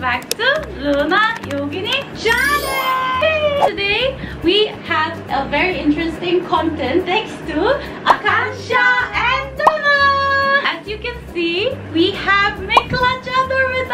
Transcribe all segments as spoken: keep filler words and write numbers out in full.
welcome back to Luna Yogini Channel! Today we have a very interesting content thanks to Akangshya and Donna! As you can see, we have Mekhela Chador with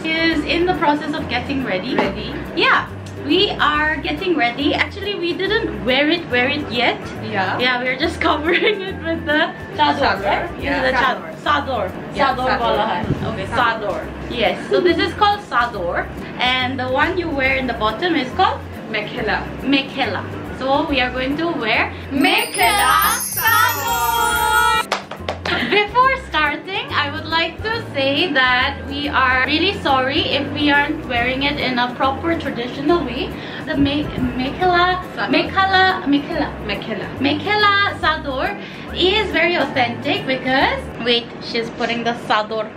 us! She is in the process of getting ready. Ready? Yeah. We are getting ready. Actually, we didn't wear it, wear it yet. Yeah. Yeah, we're just covering it with the chador, right? Yeah. The chador. Sador. Yeah, sador. Sador. Okay, sador. Yes. So this is called sador, and the one you wear in the bottom is called mekhela. Mekhela. So we are going to wear mekhela sador. Before starting, I would like to say that we are really sorry if we aren't wearing it in a proper traditional way. The me mekhela, mekhela, mekhela, mekhela, mekhela sador is very authentic because wait, she's putting the sador.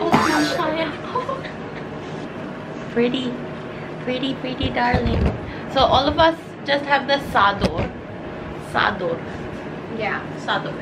Oh, pretty, pretty, pretty, darling. So all of us just have the sador. Sador. Yeah. Sador.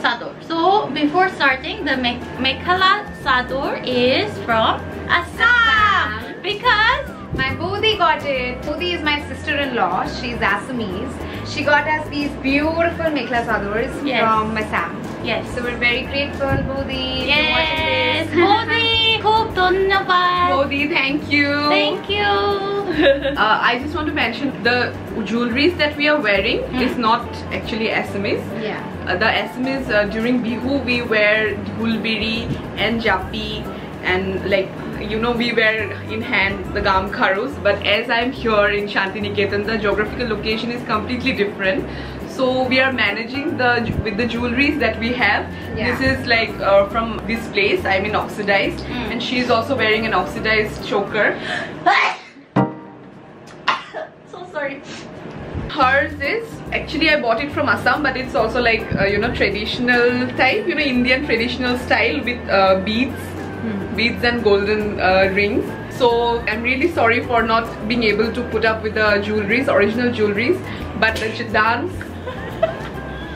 Sador. So before starting, the me Mekhela Sador is from Assam. Because my Bodhi got it. Bodhi is my sister-in-law. She's Assamese. She got us these beautiful Mekhela Sadors yes. from Assam. Yes. So we're very grateful, Bodhi. Yes. For watching this. Bodhi. Khub dhonnabad. Bodhi, thank you. Thank you. uh, I just want to mention the jewelries that we are wearing mm. is not actually Assamese. Yeah. Uh, the Assamese uh, during Bihu we wear hulbiri and jappi and like you know we wear in hand the gam karus. But as I'm here in Shantiniketan, the geographical location is completely different. So we are managing the with the jewelries that we have. Yeah. This is like uh, from this place. I mean oxidized, mm. and she's also wearing an oxidized choker. So sorry. Hers is actually I bought it from Assam, but it's also like uh, you know traditional type, you know Indian traditional style with uh, beads, mm. beads and golden uh, rings. So I'm really sorry for not being able to put up with the jewelries, original jewelries, but the dance.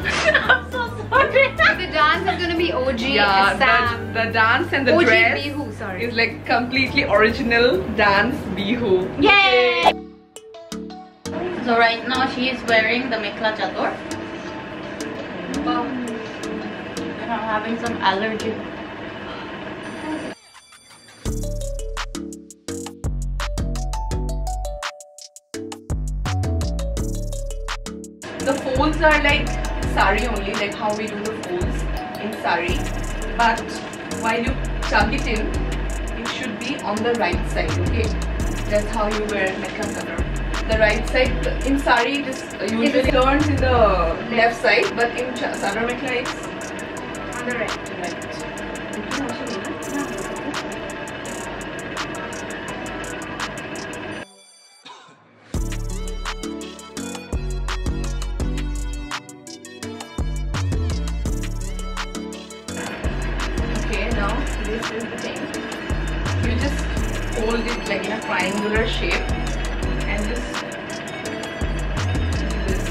I'm so sorry. The dance is gonna be O G. Yeah, Assam. The, the dance and the O G dress Bihu, sorry. Is like completely original dance Bihu. Yay! Okay. So right now she is wearing the Mekhela Chador. Wow. And I'm having some allergy. The folds are like sari only, like how we do the folds in sari. But while you tuck it in, it should be on the right side, okay? That's how you wear Mekhela Chador. The right side, in sari it is usually it turns in the left side, but in Sador Mekhela it's on the right. right. This is the thing. You just hold it like in a triangular shape and just do this.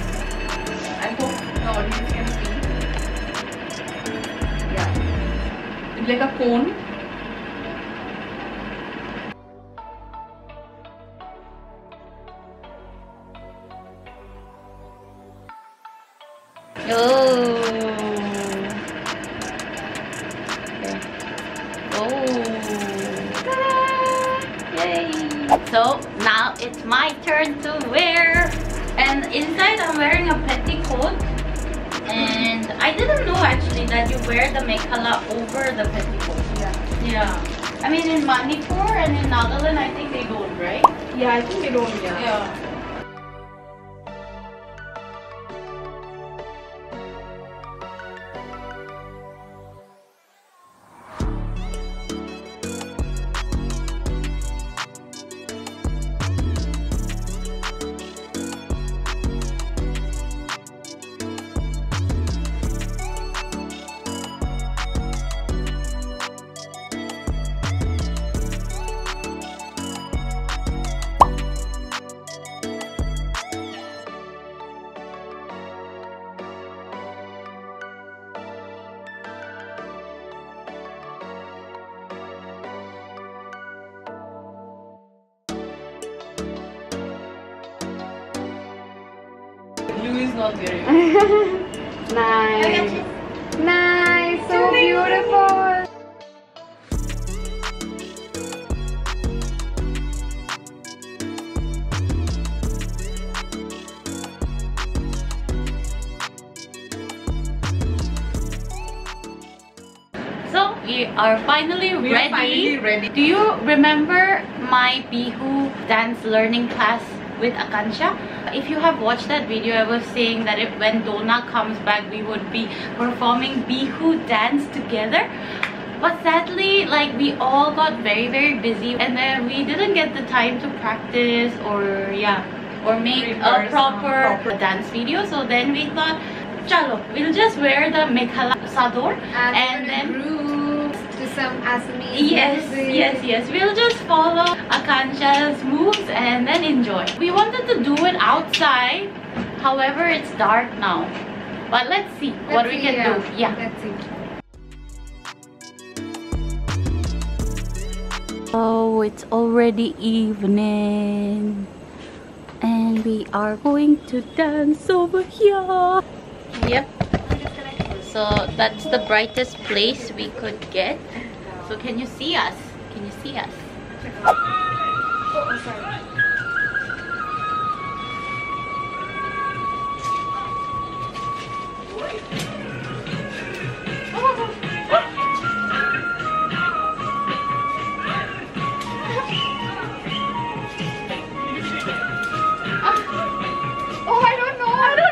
I hope the audience can see. Yeah. It's like a cone. So now it's my turn to wear, and inside I'm wearing a petticoat, and I didn't know actually that you wear the Mekhela over the petticoat. Yeah. Yeah. I mean in Manipur and in Nagaland I think they don't, right? Yeah, I think they don't, yeah. Yeah. is not beautiful. Nice. Nice. So beautiful. So we are finally we ready. Are finally ready. Do you remember my Bihu dance learning class with Akangshya? If you have watched that video, I was saying that if when Donna comes back, we would be performing Bihu dance together. But sadly, like we all got very very busy, and then we didn't get the time to practice or yeah, or make Reverse, a proper, um, proper dance video. So then we thought, chalo, we'll just wear the Mekhela Chador and, and then some Assamese yes, music. Yes, yes. We'll just follow Akangshya's moves and then enjoy. We wanted to do it outside, however, it's dark now. But let's see let's what see, we can yeah. do. Yeah. Let's see. Oh, it's already evening, and we are going to dance over here. Yep. So that's the brightest place we could get. So can you see us? Can you see us? Oh, I don't know. I don't know.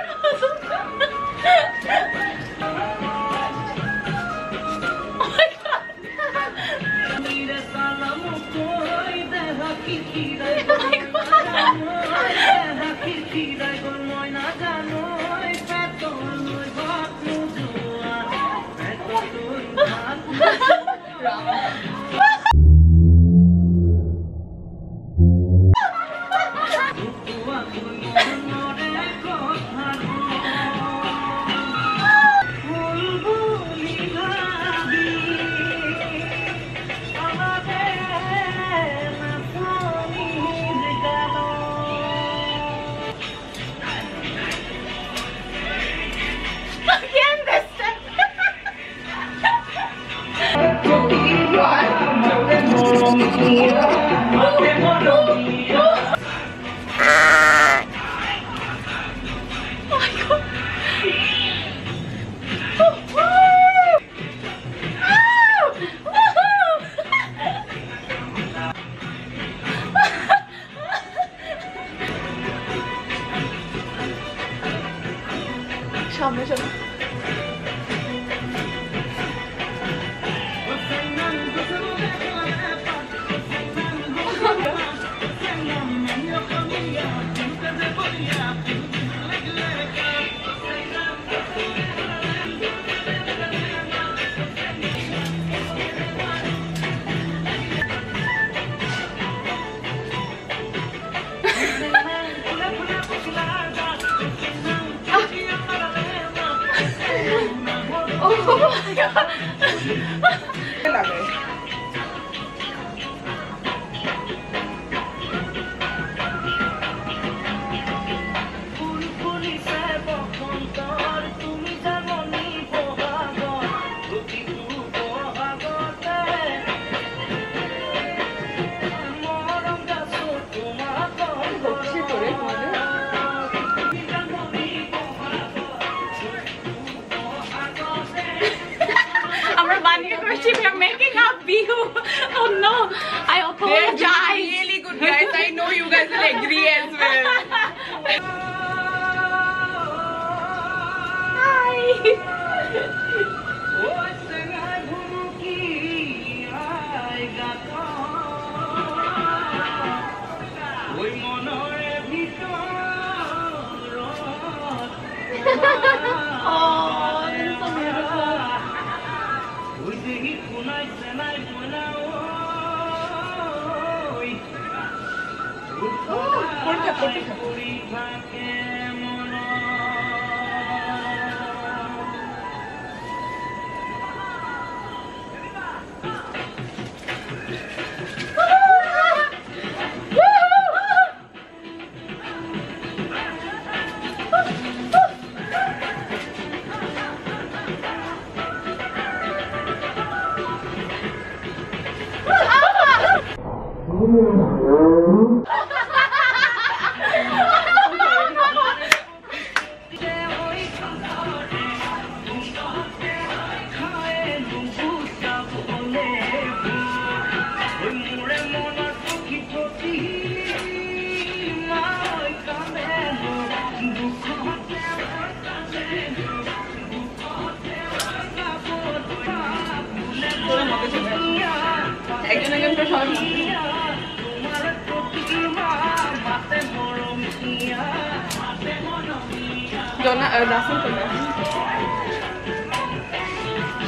Donna, uh, lesson for them.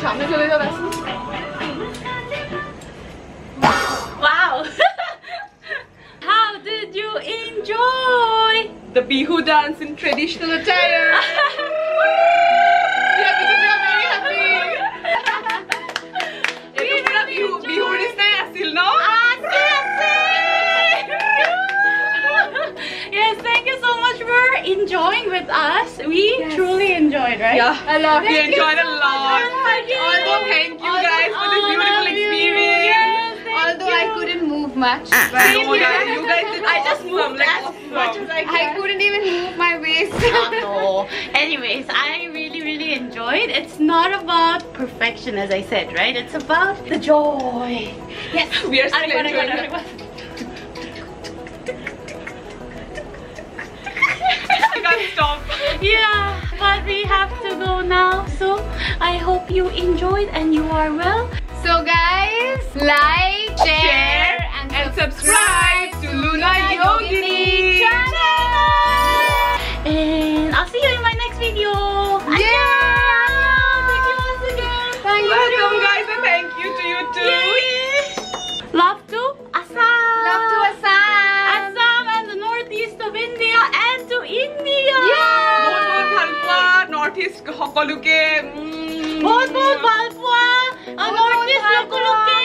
Shamne chale jao lesson. Wow! How did you enjoy the Bihu dance in traditional attire? Yeah, because we are very happy. Ye to pura Bihu Bihu is na asil no? Enjoying with us, we yes. truly enjoyed, right? Yeah, I love we enjoyed you a lot. Although, thank you although, guys for this beautiful experience. Yes, although you. I couldn't move much, right? No, yeah. You guys did I just moved like as awesome. much as I could. I couldn't even move my waist. Oh, no. Anyways, I really, really enjoyed. It's not about perfection, as I said, right? It's about the joy. Yes, we are still gonna, enjoying gonna, gonna, gonna. Stop. Yeah, but we have to go now. So I hope you enjoyed and you are well. So guys, like, share, share and, and subscribe, subscribe to Luna Yogini Channel. And I'll see you in my next video. Yeah! Thank you once again. Thank Welcome you. guys, and thank you to you too. Yay. Love to Assam. Love to Assam. Assam and the northeast of India and to India. Northeast, Hokoluke, Northeast, Hokoluke.